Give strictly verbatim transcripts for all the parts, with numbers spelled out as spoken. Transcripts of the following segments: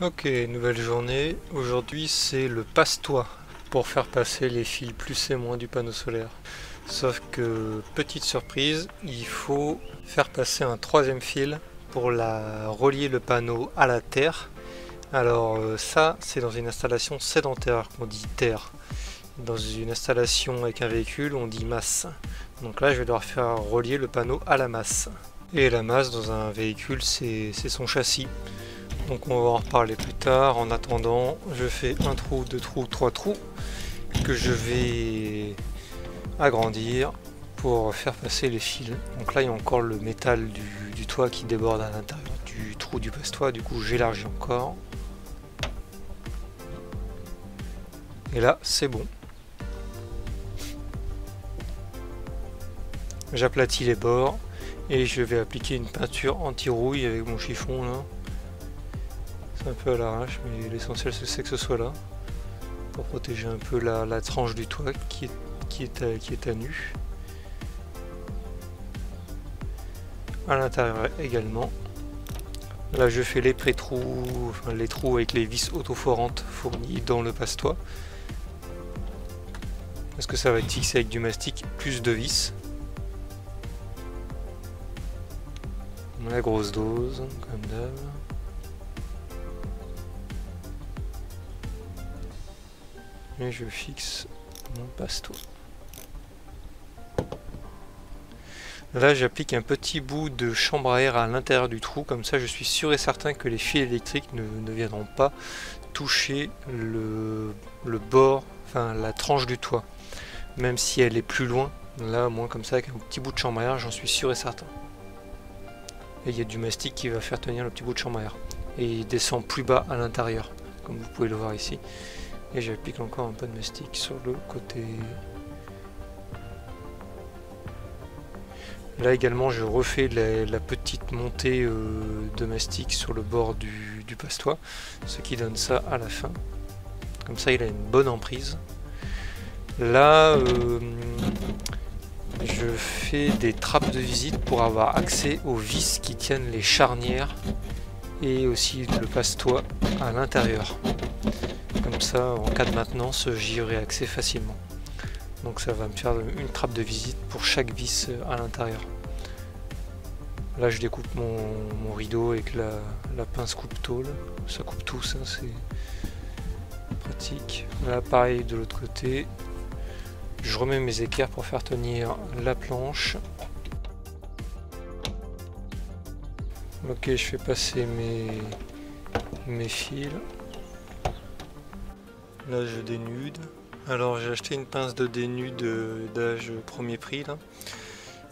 Ok, nouvelle journée. Aujourd'hui, c'est le passe-toit pour faire passer les fils plus et moins du panneau solaire. Sauf que, petite surprise, il faut faire passer un troisième fil pour la relier le panneau à la terre. Alors ça, c'est dans une installation sédentaire qu'on dit terre. Dans une installation avec un véhicule, on dit masse. Donc là, je vais devoir faire relier le panneau à la masse. Et la masse, dans un véhicule, c'est son châssis. Donc on va en reparler plus tard. En attendant, je fais un trou, deux trous, trois trous que je vais agrandir pour faire passer les fils. Donc là, il y a encore le métal du, du toit qui déborde à l'intérieur du trou du passe-toit. Du coup, j'élargis encore. Et là, c'est bon. J'aplatis les bords et je vais appliquer une peinture anti-rouille avec mon chiffon là. Un peu à l'arrache, mais l'essentiel c'est que ce soit là pour protéger un peu la, la tranche du toit qui est, qui est, à, qui est à nu à l'intérieur également. Là je fais les pré-trous, enfin, les trous avec les vis autoforantes fournies dans le passe-toit parce que ça va être fixé avec du mastic plus de vis, la grosse dose comme d'hab. Et je fixe mon passe-toit. Là, j'applique un petit bout de chambre à air à l'intérieur du trou. Comme ça, je suis sûr et certain que les fils électriques ne, ne viendront pas toucher le, le bord, enfin la tranche du toit. Même si elle est plus loin. Là, moi, comme ça, avec un petit bout de chambre à air, j'en suis sûr et certain. Et il y a du mastic qui va faire tenir le petit bout de chambre à air. Et il descend plus bas à l'intérieur, comme vous pouvez le voir ici. Et j'applique encore un peu de mastic sur le côté. Là également, je refais la, la petite montée euh, de mastic sur le bord du, du passe-toit, ce qui donne ça à la fin. Comme ça, il a une bonne emprise. Là, euh, je fais des trappes de visite pour avoir accès aux vis qui tiennent les charnières et aussi le passe-toit à l'intérieur. Comme ça, en cas de maintenance, j'y aurai accès facilement. Donc ça va me faire une trappe de visite pour chaque vis à l'intérieur. Là, je découpe mon, mon rideau avec la, la pince coupe-tôle. Ça coupe tout, ça, c'est pratique. Là, pareil de l'autre côté. Je remets mes équerres pour faire tenir la planche. Ok, je fais passer mes, mes fils. Là je dénude. Alors j'ai acheté une pince de dénude d'âge premier prix là.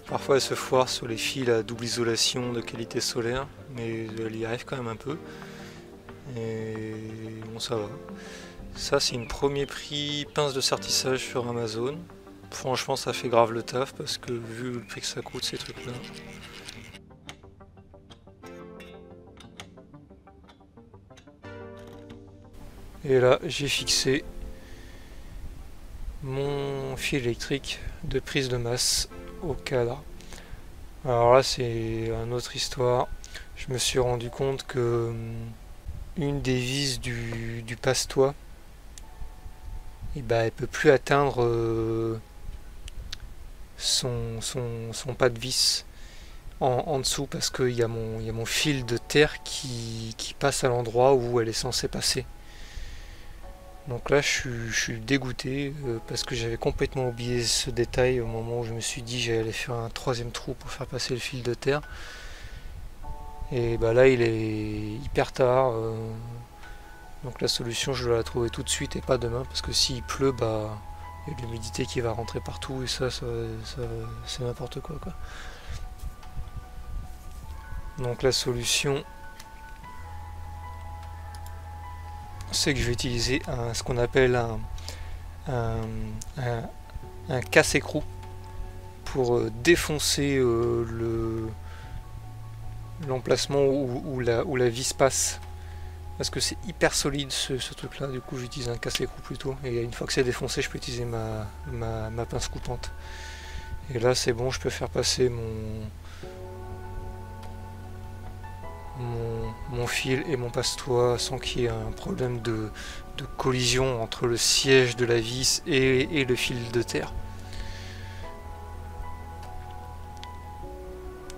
Parfois elle se foire sur les fils à double isolation de qualité solaire, mais elle y arrive quand même un peu. Et bon, ça va. Ça c'est une premier prix pince de sertissage sur Amazon. Franchement ça fait grave le taf parce que vu le prix que ça coûte ces trucs là. Et là, j'ai fixé mon fil électrique de prise de masse au cadre. Alors là, c'est une autre histoire. Je me suis rendu compte que une des vis du, du passe-toit, eh ben, elle ne peut plus atteindre euh, son, son, son pas de vis en, en dessous parce qu'il y, y a mon fil de terre qui, qui passe à l'endroit où elle est censée passer. Donc là je suis, je suis dégoûté euh, parce que j'avais complètement oublié ce détail au moment où je me suis dit j'allais faire un troisième trou pour faire passer le fil de terre. Et bah là il est hyper tard, euh, donc la solution je dois la trouver tout de suite et pas demain parce que s'il pleut bah il y a de l'humidité qui va rentrer partout et ça, ça, ça c'est n'importe quoi, quoi. Donc la solution, c'est que je vais utiliser un, ce qu'on appelle un, un, un, un casse-écrou pour défoncer euh, le l'emplacement où, où, la, où la vis passe parce que c'est hyper solide ce, ce truc là. Du coup j'utilise un casse-écrou plutôt et une fois que c'est défoncé je peux utiliser ma, ma, ma pince coupante et là c'est bon, je peux faire passer mon, mon, mon fil et mon passe-toit sans qu'il y ait un problème de, de collision entre le siège de la vis et, et le fil de terre.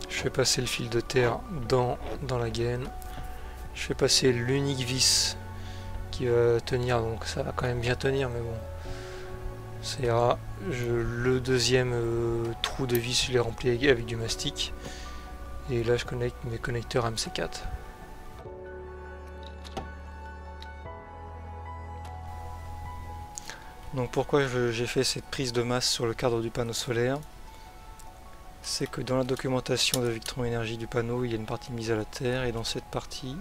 Je fais passer le fil de terre dans, dans la gaine. Je fais passer l'unique vis qui va tenir, donc ça va quand même bien tenir, mais bon, ça ira. Je, le deuxième euh, trou de vis, je l'ai rempli avec, avec du mastic. Et là, je connecte mes connecteurs M C quatre. Donc pourquoi j'ai fait cette prise de masse sur le cadre du panneau solaire? C'est que dans la documentation de Victron Energy du panneau, il y a une partie mise à la terre, et dans cette partie,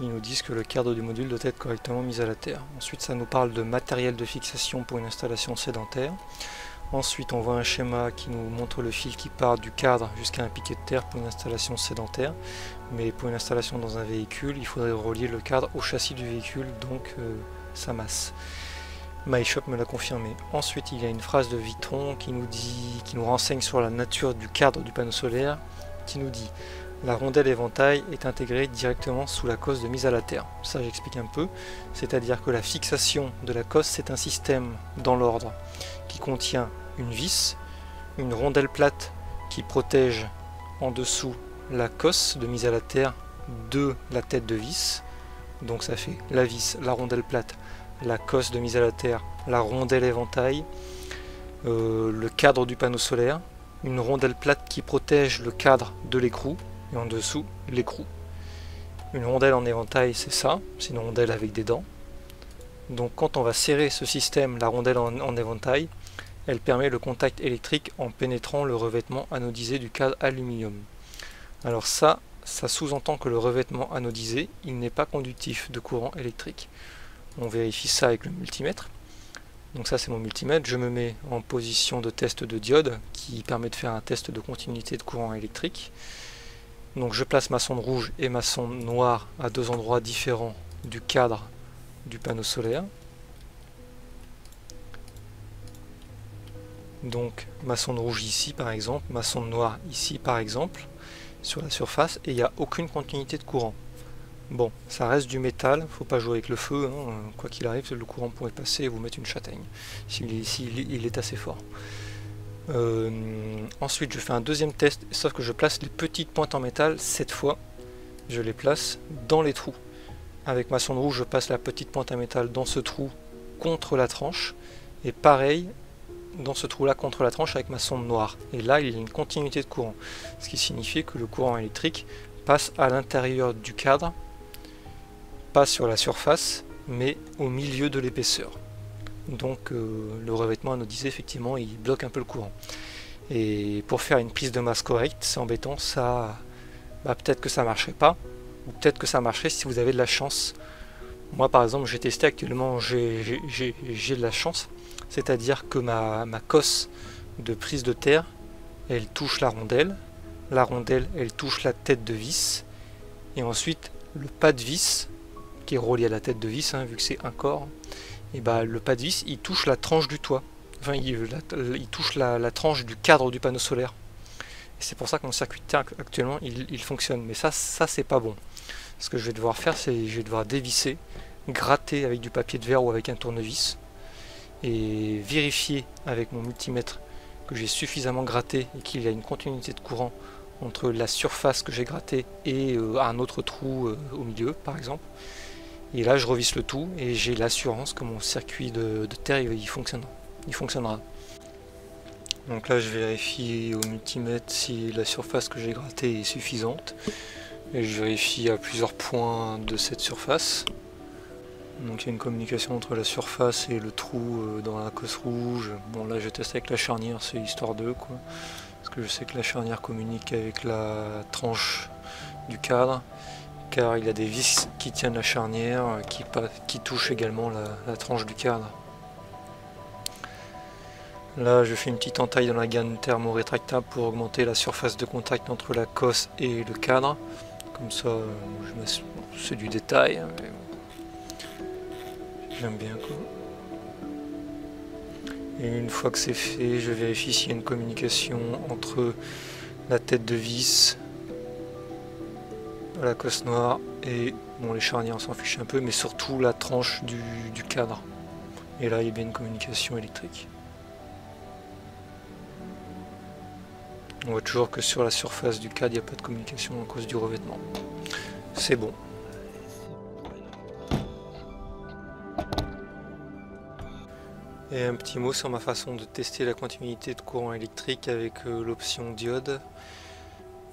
ils nous disent que le cadre du module doit être correctement mis à la terre. Ensuite, ça nous parle de matériel de fixation pour une installation sédentaire. Ensuite, on voit un schéma qui nous montre le fil qui part du cadre jusqu'à un piquet de terre pour une installation sédentaire. Mais pour une installation dans un véhicule, il faudrait relier le cadre au châssis du véhicule, donc euh, sa masse. MyShop me l'a confirmé. Ensuite, il y a une phrase de Victron qui nous dit, qui nous renseigne sur la nature du cadre du panneau solaire, qui nous dit: la rondelle éventail est intégrée directement sous la cosse de mise à la terre. Ça, j'explique un peu. C'est-à-dire que la fixation de la cosse, c'est un système dans l'ordre qui contient une vis, une rondelle plate qui protège en dessous la cosse de mise à la terre de la tête de vis. Donc ça fait la vis, la rondelle plate, la cosse de mise à la terre, la rondelle éventail, euh, le cadre du panneau solaire, une rondelle plate qui protège le cadre de l'écrou, et en dessous l'écrou. Une rondelle en éventail, c'est ça, c'est une rondelle avec des dents. Donc quand on va serrer ce système, la rondelle en, en éventail, elle permet le contact électrique en pénétrant le revêtement anodisé du cadre aluminium. Alors ça, ça sous-entend que le revêtement anodisé, il n'est pas conductif de courant électrique. On vérifie ça avec le multimètre. Donc ça, c'est mon multimètre, je me mets en position de test de diode qui permet de faire un test de continuité de courant électrique. Donc je place ma sonde rouge et ma sonde noire à deux endroits différents du cadre du panneau solaire. Donc ma sonde rouge ici par exemple, ma sonde noire ici par exemple, sur la surface, et il n'y a aucune continuité de courant. Bon, ça reste du métal, faut pas jouer avec le feu, hein. Quoi qu'il arrive, le courant pourrait passer et vous mettre une châtaigne, s'il s'il, il est assez fort. Euh, ensuite, je fais un deuxième test, sauf que je place les petites pointes en métal, cette fois, je les place dans les trous. Avec ma sonde rouge, je passe la petite pointe à métal dans ce trou contre la tranche, et pareil, dans ce trou-là contre la tranche avec ma sonde noire. Et là, il y a une continuité de courant, ce qui signifie que le courant électrique passe à l'intérieur du cadre, pas sur la surface, mais au milieu de l'épaisseur. Donc euh, le revêtement anodisé, effectivement, il bloque un peu le courant. Et pour faire une prise de masse correcte, c'est embêtant, ça, bah, peut-être que ça marcherait pas, ou peut-être que ça marcherait si vous avez de la chance. Moi par exemple, j'ai testé actuellement, j'ai de la chance, c'est-à-dire que ma, ma cosse de prise de terre, elle touche la rondelle, la rondelle, elle touche la tête de vis, et ensuite le pas de vis, qui est relié à la tête de vis, hein, vu que c'est un corps, et bah, le pas de vis, il touche la tranche du toit, enfin il, la, il touche la, la tranche du cadre du panneau solaire. C'est pour ça que mon circuit de terre actuellement il, il fonctionne, mais ça, ça c'est pas bon. Ce que je vais devoir faire, c'est je vais devoir dévisser, gratter avec du papier de verre ou avec un tournevis, et vérifier avec mon multimètre que j'ai suffisamment gratté et qu'il y a une continuité de courant entre la surface que j'ai grattée et euh, un autre trou euh, au milieu par exemple. Et là je revisse le tout et j'ai l'assurance que mon circuit de, de terre il, il, fonctionnera. il fonctionnera. Donc là je vérifie au multimètre si la surface que j'ai grattée est suffisante. Et je vérifie à plusieurs points de cette surface. Donc il y a une communication entre la surface et le trou dans la cosse rouge. Bon là je teste avec la charnière, c'est histoire d'eux quoi. Parce que je sais que la charnière communique avec la tranche du cadre. Car il y a des vis qui tiennent la charnière, qui, qui touchent également la, la tranche du cadre. Là je fais une petite entaille dans la gaine thermo-rétractable pour augmenter la surface de contact entre la cosse et le cadre. Comme ça, c'est du détail. J'aime bien quoi. Et une fois que c'est fait, je vérifie s'il y a une communication entre la tête de vis, la cosse noire et bon, les charnières on s'en fiche un peu, mais surtout la tranche du, du cadre. Et là il y a bien une communication électrique. On voit toujours que sur la surface du cadre il n'y a pas de communication à cause du revêtement. C'est bon. Et un petit mot sur ma façon de tester la continuité de courant électrique avec euh, l'option diode.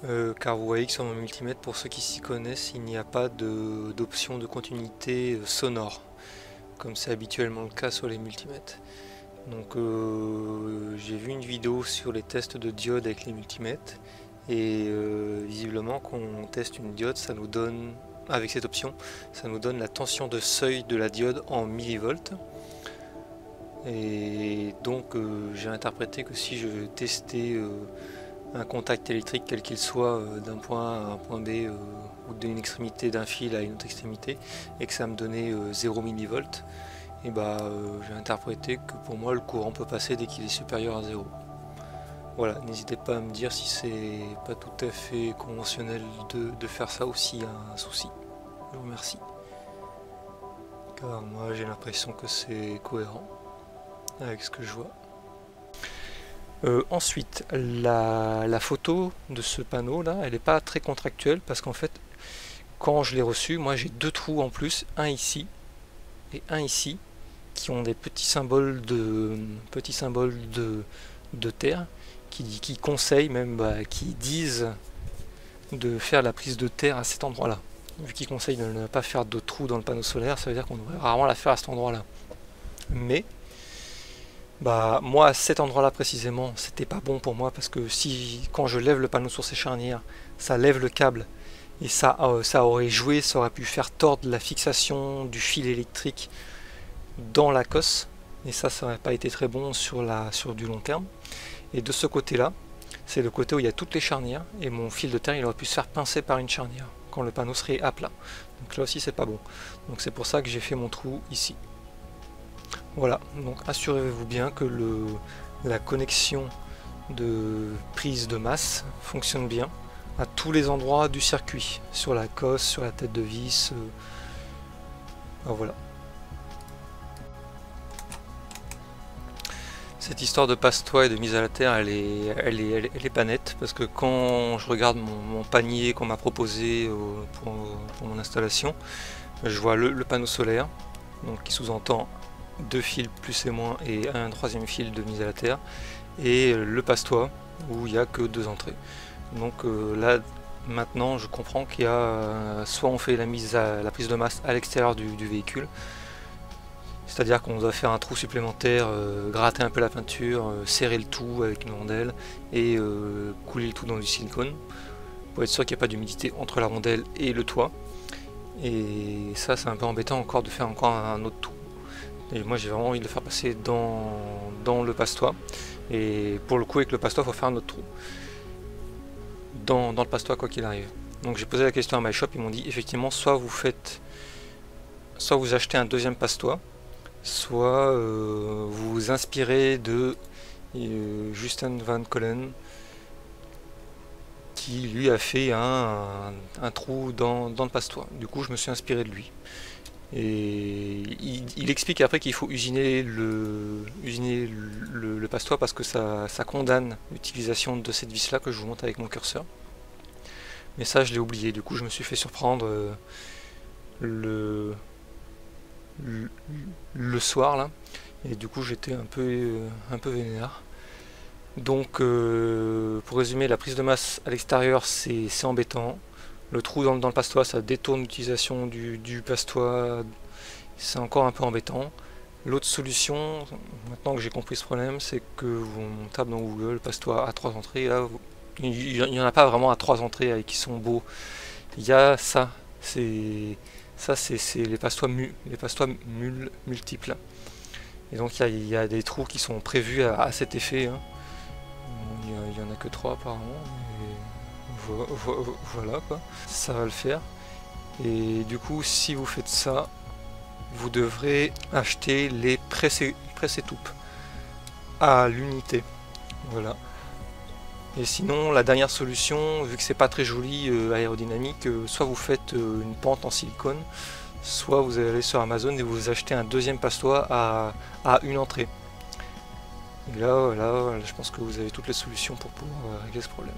Euh, car vous voyez que sur mon multimètre, pour ceux qui s'y connaissent, il n'y a pas d'option de, de continuité sonore, comme c'est habituellement le cas sur les multimètres. Donc euh, j'ai vu une vidéo sur les tests de diode avec les multimètres, et euh, visiblement quand on teste une diode, ça nous donne, avec cette option, ça nous donne la tension de seuil de la diode en millivolts. Et donc euh, j'ai interprété que si je testais euh, un contact électrique quel qu'il soit euh, d'un point A à un point B euh, ou d'une extrémité d'un fil à une autre extrémité et que ça me donnait euh, zéro millivolt, et bah euh, j'ai interprété que pour moi le courant peut passer dès qu'il est supérieur à zéro. Voilà, n'hésitez pas à me dire si c'est pas tout à fait conventionnel de, de faire ça ou s'il y a un souci. Je vous remercie. Car moi j'ai l'impression que c'est cohérent avec ce que je vois. Euh, ensuite, la, la photo de ce panneau là, elle n'est pas très contractuelle parce qu'en fait, quand je l'ai reçu, moi j'ai deux trous en plus, un ici et un ici, qui ont des petits symboles de petits symboles de, de terre, qui, qui conseillent même, bah, qui disent de faire la prise de terre à cet endroit là. Vu qu'ils conseillent de ne pas faire de trous dans le panneau solaire, ça veut dire qu'on devrait rarement la faire à cet endroit là. Mais bah moi à cet endroit là précisément c'était pas bon pour moi parce que si quand je lève le panneau sur ces charnières ça lève le câble et ça, euh, ça aurait joué, ça aurait pu faire tordre la fixation du fil électrique dans la cosse et ça ça n'aurait pas été très bon sur, la, sur du long terme. Et de ce côté là c'est le côté où il y a toutes les charnières et mon fil de terre il aurait pu se faire pincer par une charnière quand le panneau serait à plat, donc là aussi c'est pas bon, donc c'est pour ça que j'ai fait mon trou ici. Voilà, donc assurez-vous bien que le, la connexion de prise de masse fonctionne bien à tous les endroits du circuit, sur la cosse, sur la tête de vis, euh, ben voilà. Cette histoire de passe-toit et de mise à la terre, elle est, elle est, elle est, elle est pas nette, parce que quand je regarde mon, mon panier qu'on m'a proposé euh, pour, pour mon installation, je vois le, le panneau solaire, donc qui sous-entend deux fils plus et moins et un troisième fil de mise à la terre et le passe-toit où il n'y a que deux entrées. Donc euh, là maintenant je comprends qu'il y a euh, soit on fait la mise à la prise de masse à l'extérieur du, du véhicule, c'est à dire qu'on doit faire un trou supplémentaire, euh, gratter un peu la peinture, euh, serrer le tout avec une rondelle et euh, couler le tout dans du silicone pour être sûr qu'il n'y a pas d'humidité entre la rondelle et le toit, et ça c'est un peu embêtant encore de faire encore un autre trou. Et moi j'ai vraiment envie de le faire passer dans, dans le passe-toit. Et pour le coup avec le passe-toit il faut faire un autre trou Dans, dans le passe-toit quoi qu'il arrive. Donc j'ai posé la question à MyShop, ils m'ont dit effectivement soit vous faites, soit vous achetez un deuxième passe-toit, soit euh, vous vous inspirez de euh, Justin Van Cullen, qui lui a fait un, un, un trou dans, dans le passe-toit. Du coup je me suis inspiré de lui. Et il, il explique après qu'il faut usiner le, usiner le, le, le passe-toit parce que ça, ça condamne l'utilisation de cette vis là que je vous montre avec mon curseur. Mais ça je l'ai oublié, du coup je me suis fait surprendre euh, le, le, le soir là. Et du coup j'étais un peu, euh, un peu vénère. Donc euh, pour résumer, la prise de masse à l'extérieur c'est embêtant. Le trou dans, dans le passe-toit, ça détourne l'utilisation du, du passe-toit, c'est encore un peu embêtant. L'autre solution, maintenant que j'ai compris ce problème, c'est que on tape dans Google passe-toit à trois entrées. Là, il n'y en a pas vraiment à trois entrées avec qui sont beaux. Il y a ça, c'est ça, c'est les passe-toits mu, les passe-toits mul, multiples. Et donc il y, a, il y a des trous qui sont prévus à, à cet effet. Hein. Il n'y en a que trois apparemment. Voilà quoi, ça va le faire. Et du coup si vous faites ça vous devrez acheter les presse-étoupes à l'unité. Voilà, Et sinon, la dernière solution, vu que c'est pas très joli euh, aérodynamique, euh, soit vous faites euh, une pente en silicone, soit vous allez sur Amazon et vous achetez un deuxième passe-toit à, à une entrée. Et là, là, là, je pense que vous avez toutes les solutions pour pouvoir régler ce problème.